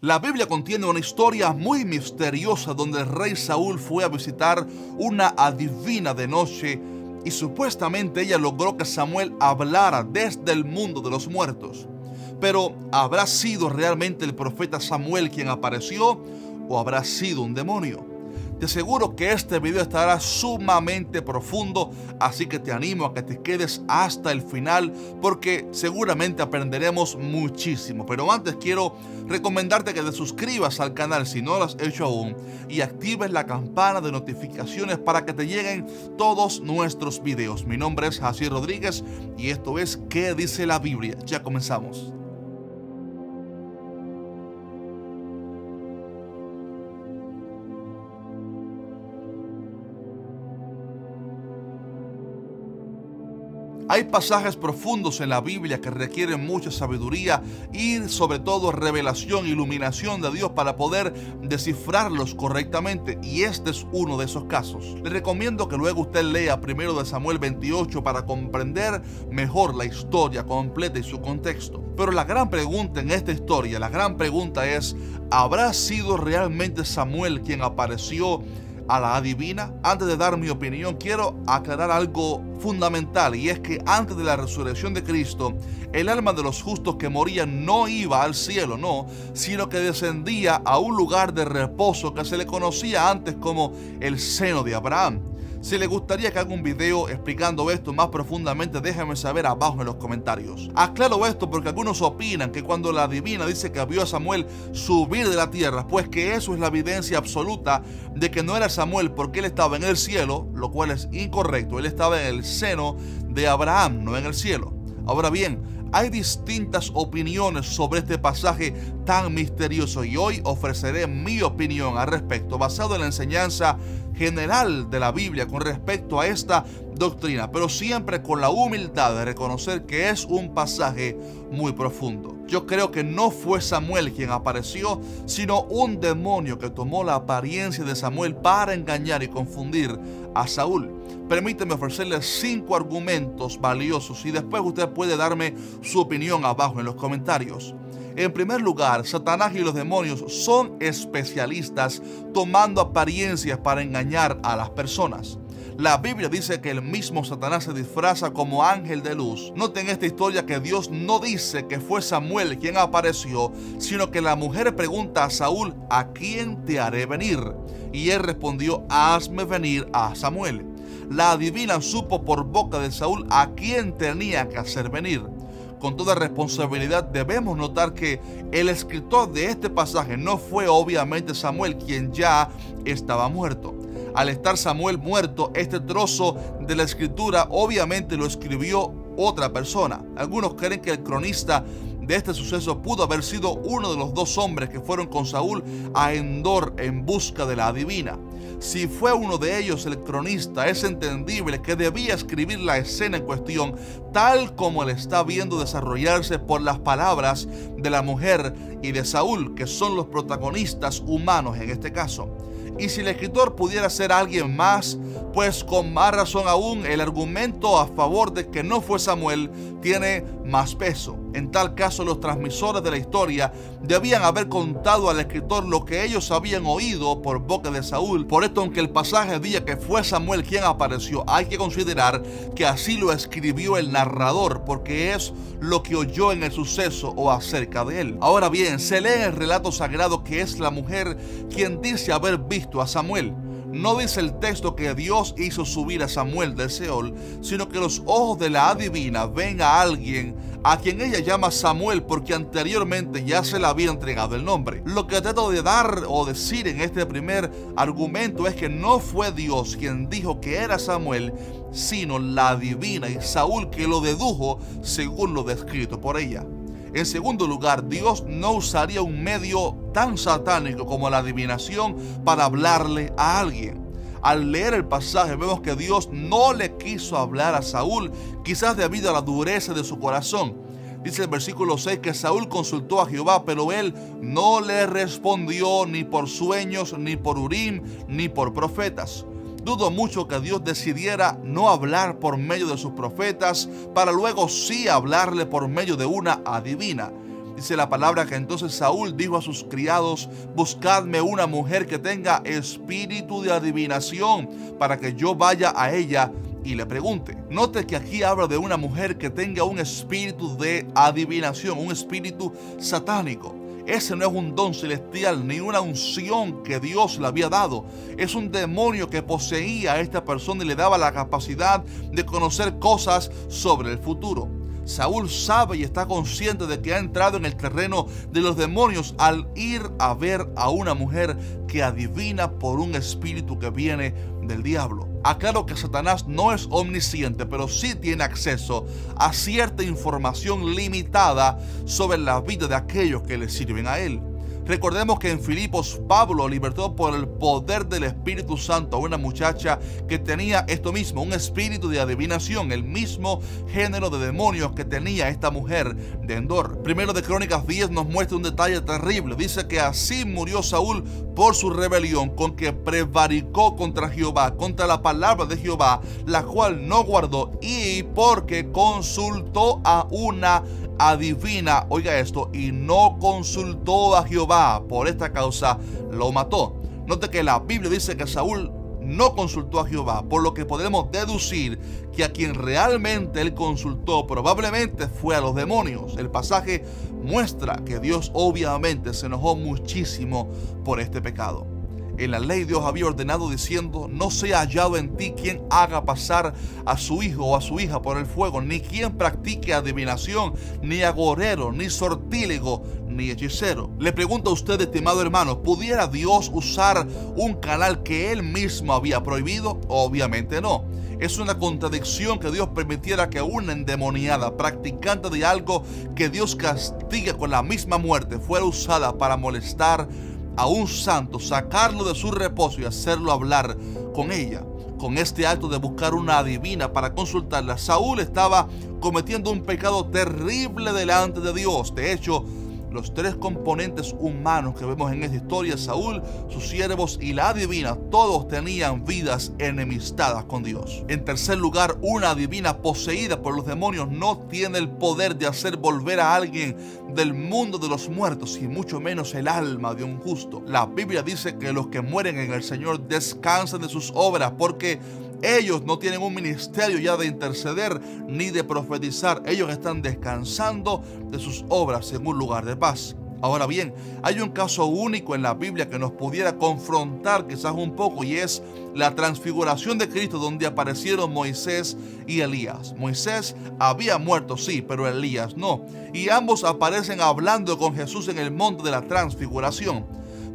La Biblia contiene una historia muy misteriosa donde el rey Saúl fue a visitar una adivina de noche y supuestamente ella logró que Samuel hablara desde el mundo de los muertos. Pero ¿habrá sido realmente el profeta Samuel quien apareció o habrá sido un demonio? Te aseguro que este video estará sumamente profundo, así que te animo a que te quedes hasta el final porque seguramente aprenderemos muchísimo. Pero antes quiero recomendarte que te suscribas al canal si no lo has hecho aún y actives la campana de notificaciones para que te lleguen todos nuestros videos. Mi nombre es Jahaziel Rodríguez y esto es ¿Qué dice la Biblia? Ya comenzamos. Hay pasajes profundos en la Biblia que requieren mucha sabiduría y sobre todo revelación, iluminación de Dios para poder descifrarlos correctamente, y este es uno de esos casos. Le recomiendo que luego usted lea primero de Samuel 28 para comprender mejor la historia completa y su contexto. Pero la gran pregunta en esta historia, la gran pregunta es, ¿habrá sido realmente Samuel quien apareció a la adivina? Antes de dar mi opinión, quiero aclarar algo fundamental, y es que antes de la resurrección de Cristo, el alma de los justos que morían no iba al cielo, no, sino que descendía a un lugar de reposo que se le conocía antes como el seno de Abraham. Si les gustaría que haga un video explicando esto más profundamente, déjenme saber abajo en los comentarios. Aclaro esto porque algunos opinan que cuando la adivina dice que vio a Samuel subir de la tierra, pues que eso es la evidencia absoluta de que no era Samuel porque él estaba en el cielo, lo cual es incorrecto. Él estaba en el seno de Abraham, no en el cielo. Ahora bien, hay distintas opiniones sobre este pasaje tan misterioso y hoy ofreceré mi opinión al respecto, basado en la enseñanza general de la Biblia con respecto a esta doctrina, pero siempre con la humildad de reconocer que es un pasaje muy profundo. Yo creo que no fue Samuel quien apareció, sino un demonio que tomó la apariencia de Samuel para engañar y confundir a Saúl. Permíteme ofrecerles 5 argumentos valiosos y después usted puede darme su opinión abajo en los comentarios. En primer lugar, Satanás y los demonios son especialistas tomando apariencias para engañar a las personas. La Biblia dice que el mismo Satanás se disfraza como ángel de luz. Noten esta historia que Dios no dice que fue Samuel quien apareció, sino que la mujer pregunta a Saúl, ¿a quién te haré venir? Y él respondió, hazme venir a Samuel. La adivina supo por boca de Saúl a quién tenía que hacer venir. Con toda responsabilidad debemos notar que el escritor de este pasaje no fue obviamente Samuel, quien ya estaba muerto. Al estar Samuel muerto, este trozo de la escritura obviamente lo escribió otra persona. Algunos creen que el cronista de este suceso pudo haber sido uno de los dos hombres que fueron con Saúl a Endor en busca de la adivina. Si fue uno de ellos el cronista, es entendible que debía escribir la escena en cuestión tal como la está viendo desarrollarse por las palabras de la mujer y de Saúl, que son los protagonistas humanos en este caso. Y si el escritor pudiera ser alguien más, pues con más razón aún el argumento a favor de que no fue Samuel tiene más peso. En tal caso, los transmisores de la historia debían haber contado al escritor lo que ellos habían oído por boca de Saúl. Por esto, aunque el pasaje diga que fue Samuel quien apareció, hay que considerar que así lo escribió el narrador, porque es lo que oyó en el suceso o acerca de él. Ahora bien, se lee en el relato sagrado que es la mujer quien dice haber visto a Samuel. No dice el texto que Dios hizo subir a Samuel del Seol, sino que los ojos de la adivina ven a alguien a quien ella llama Samuel porque anteriormente ya se le había entregado el nombre. Lo que trato de dar o decir en este primer argumento es que no fue Dios quien dijo que era Samuel, sino la adivina y Saúl que lo dedujo según lo descrito por ella. En segundo lugar, Dios no usaría un medio tan satánico como la adivinación para hablarle a alguien. Al leer el pasaje vemos que Dios no le quiso hablar a Saúl, quizás debido a la dureza de su corazón. Dice el versículo 6 que Saúl consultó a Jehová, pero él no le respondió ni por sueños, ni por Urim, ni por profetas. Dudo mucho que Dios decidiera no hablar por medio de sus profetas para luego sí hablarle por medio de una adivina. Dice la palabra que entonces Saúl dijo a sus criados: buscadme una mujer que tenga espíritu de adivinación para que yo vaya a ella y le pregunte. Note que aquí habla de una mujer que tenga un espíritu de adivinación, un espíritu satánico. Ese no es un don celestial ni una unción que Dios le había dado. Es un demonio que poseía a esta persona y le daba la capacidad de conocer cosas sobre el futuro. Saúl sabe y está consciente de que ha entrado en el terreno de los demonios al ir a ver a una mujer que adivina por un espíritu que viene del diablo. Aclaro que Satanás no es omnisciente, pero sí tiene acceso a cierta información limitada sobre la vida de aquellos que le sirven a él. Recordemos que en Filipos, Pablo libertó por el poder del Espíritu Santo a una muchacha que tenía esto mismo, un espíritu de adivinación, el mismo género de demonios que tenía esta mujer de Endor. Primero de Crónicas 10 nos muestra un detalle terrible. Dice que así murió Saúl por su rebelión, con que prevaricó contra Jehová, contra la palabra de Jehová, la cual no guardó, y porque consultó a una adivina, oiga esto, y no consultó a Jehová, por esta causa lo mató. Note que la Biblia dice que Saúl no consultó a Jehová, por lo que podemos deducir que a quien realmente él consultó probablemente fue a los demonios. El pasaje muestra que Dios obviamente se enojó muchísimo por este pecado. En la ley Dios había ordenado diciendo: no sea hallado en ti quien haga pasar a su hijo o a su hija por el fuego, ni quien practique adivinación, ni agorero, ni sortílego, ni hechicero. Le pregunto a usted, estimado hermano, ¿pudiera Dios usar un canal que él mismo había prohibido? Obviamente no. Es una contradicción que Dios permitiera que una endemoniada, practicante de algo que Dios castiga con la misma muerte, fuera usada para molestar a un santo, sacarlo de su reposo y hacerlo hablar con ella. Con este acto de buscar una adivina para consultarla, Saúl estaba cometiendo un pecado terrible delante de Dios. De hecho, los tres componentes humanos que vemos en esta historia, Saúl, sus siervos y la adivina, todos tenían vidas enemistadas con Dios. En tercer lugar, una adivina poseída por los demonios no tiene el poder de hacer volver a alguien del mundo de los muertos, y mucho menos el alma de un justo. La Biblia dice que los que mueren en el Señor descansan de sus obras, porque ellos no tienen un ministerio ya de interceder ni de profetizar. Ellos están descansando de sus obras en un lugar de paz. Ahora bien, hay un caso único en la Biblia que nos pudiera confrontar quizás un poco, y es la transfiguración de Cristo, donde aparecieron Moisés y Elías. Moisés había muerto, sí, pero Elías no. Y ambos aparecen hablando con Jesús en el monte de la transfiguración.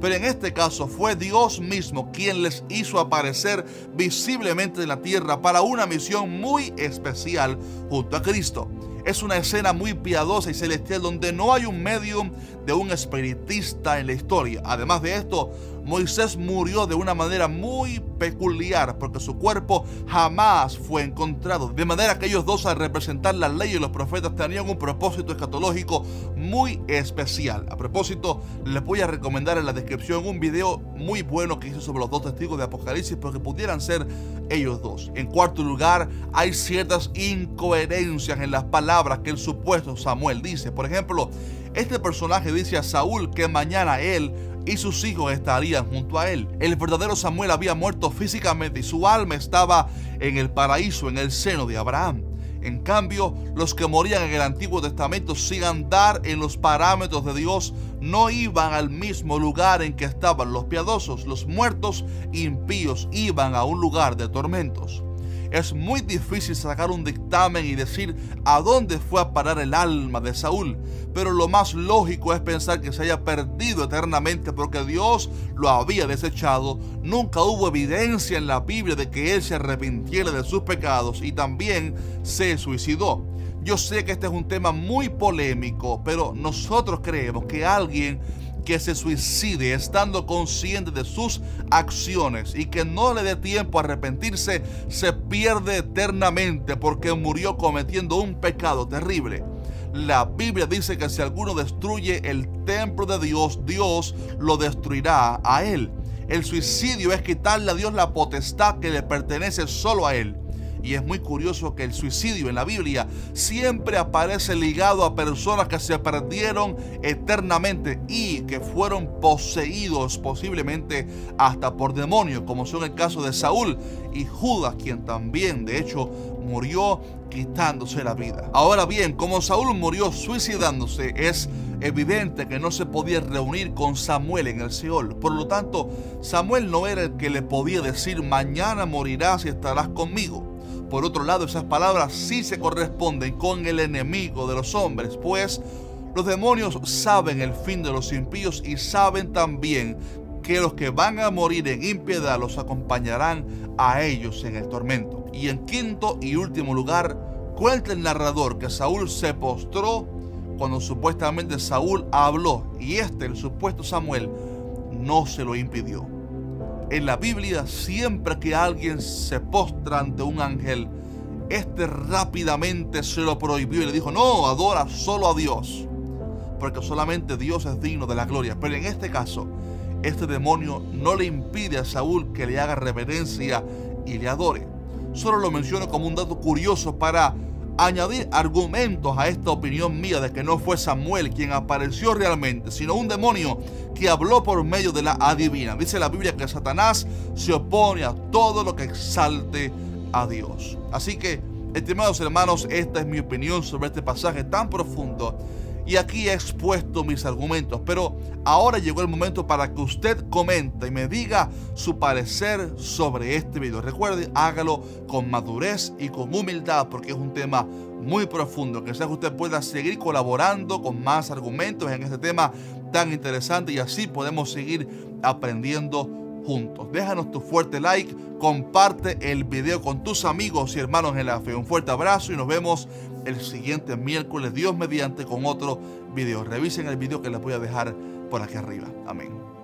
Pero en este caso fue Dios mismo quien les hizo aparecer visiblemente en la tierra para una misión muy especial junto a Cristo. Es una escena muy piadosa y celestial donde no hay un medium de un espiritista en la historia. Además de esto, Moisés murió de una manera muy peculiar, porque su cuerpo jamás fue encontrado. De manera que ellos dos, al representar la ley y los profetas, tenían un propósito escatológico muy especial. A propósito, les voy a recomendar en la descripción un video muy bueno que hice sobre los dos testigos de Apocalipsis, porque pudieran ser ellos dos. En cuarto lugar, hay ciertas incoherencias en las palabras que el supuesto Samuel dice. Por ejemplo, este personaje dice a Saúl que mañana él y sus hijos estarían junto a él. El verdadero Samuel había muerto físicamente y su alma estaba en el paraíso, en el seno de Abraham. En cambio, los que morían en el Antiguo Testamento sin andar en los parámetros de Dios no iban al mismo lugar en que estaban los piadosos. Los muertos impíos iban a un lugar de tormentos. Es muy difícil sacar un dictamen y decir a dónde fue a parar el alma de Saúl, pero lo más lógico es pensar que se haya perdido eternamente porque Dios lo había desechado. Nunca hubo evidencia en la Biblia de que él se arrepintiera de sus pecados, y también se suicidó. Yo sé que este es un tema muy polémico, pero nosotros creemos que alguien que se suicide estando consciente de sus acciones y que no le dé tiempo a arrepentirse, se pierde eternamente porque murió cometiendo un pecado terrible. La Biblia dice que si alguno destruye el templo de Dios, Dios lo destruirá a él. El suicidio es quitarle a Dios la potestad que le pertenece solo a él. Y es muy curioso que el suicidio en la Biblia siempre aparece ligado a personas que se perdieron eternamente y que fueron poseídos posiblemente hasta por demonios, como son el caso de Saúl y Judas, quien también de hecho murió quitándose la vida. Ahora bien, como Saúl murió suicidándose, es evidente que no se podía reunir con Samuel en el Seol. Por lo tanto, Samuel no era el que le podía decir: mañana morirás y estarás conmigo. Por otro lado, esas palabras sí se corresponden con el enemigo de los hombres, pues los demonios saben el fin de los impíos y saben también que los que van a morir en impiedad los acompañarán a ellos en el tormento. Y en quinto y último lugar, cuenta el narrador que Saúl se postró cuando supuestamente Saúl habló, y el supuesto Samuel no se lo impidió. En la Biblia, siempre que alguien se postra ante un ángel, rápidamente se lo prohibió y le dijo: no, adora solo a Dios, porque solamente Dios es digno de la gloria. Pero en este caso, este demonio no le impide a Saúl que le haga reverencia y le adore. Solo lo menciono como un dato curioso para añadir argumentos a esta opinión mía de que no fue Samuel quien apareció realmente, sino un demonio que habló por medio de la adivina. Dice la Biblia que Satanás se opone a todo lo que exalte a Dios. Así que, estimados hermanos, esta es mi opinión sobre este pasaje tan profundo. Y aquí he expuesto mis argumentos, pero ahora llegó el momento para que usted comente y me diga su parecer sobre este video. Recuerde, hágalo con madurez y con humildad, porque es un tema muy profundo. Quizás usted pueda seguir colaborando con más argumentos en este tema tan interesante y así podemos seguir aprendiendo juntos. Déjanos tu fuerte like, comparte el video con tus amigos y hermanos en la fe. Un fuerte abrazo y nos vemos el siguiente miércoles, Dios mediante, con otro video. Revisen el video que les voy a dejar por aquí arriba. Amén.